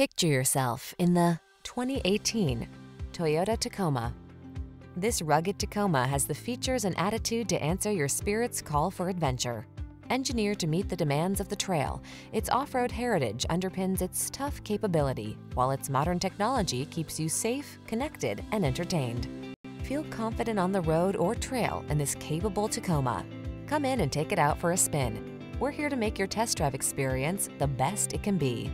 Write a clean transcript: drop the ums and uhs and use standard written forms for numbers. Picture yourself in the 2018 Toyota Tacoma. This rugged Tacoma has the features and attitude to answer your spirit's call for adventure. Engineered to meet the demands of the trail, its off-road heritage underpins its tough capability, while its modern technology keeps you safe, connected, and entertained. Feel confident on the road or trail in this capable Tacoma. Come in and take it out for a spin. We're here to make your test drive experience the best it can be.